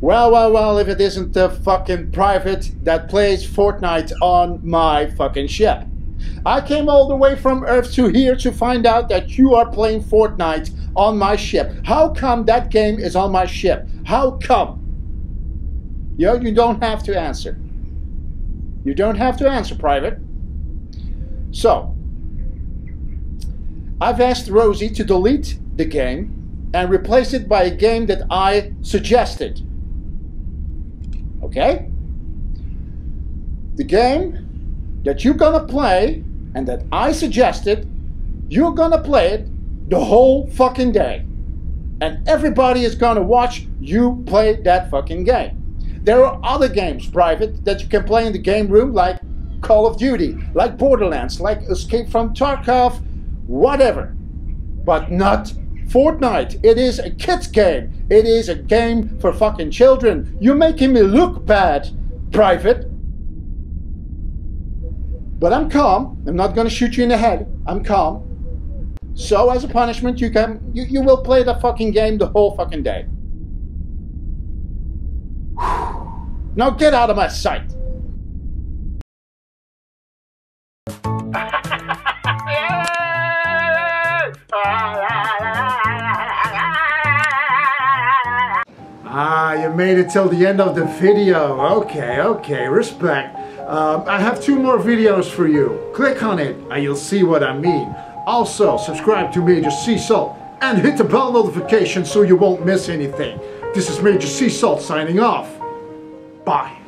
Well, if it isn't the fucking private that plays Fortnite on my fucking ship. I came all the way from Earth to here to find out that you are playing Fortnite on my ship. How come that game is on my ship? How come? Yo, you don't have to answer. You don't have to answer, Private. So, I've asked Rosie to delete the game and replace it by a game that I suggested. Okay? The game that you're gonna play and that I suggested, you're gonna play it the whole fucking day. And everybody is gonna watch you play that fucking game. There are other games, Private, that you can play in the game room, like Call of Duty, like Borderlands, like Escape from Tarkov, whatever. But not Fortnite. It is a kids game. It is a game for fucking children. You're making me look bad, Private. But I'm calm. I'm not gonna shoot you in the head. I'm calm. So as a punishment, you will play that fucking game the whole fucking day. Now get out of my sight! Ah, you made it till the end of the video. Okay, okay, respect. I have 2 more videos for you. Click on it and you'll see what I mean. Also, subscribe to Major Seasalt and hit the bell notification so you won't miss anything. This is Major Seasalt signing off. Bye.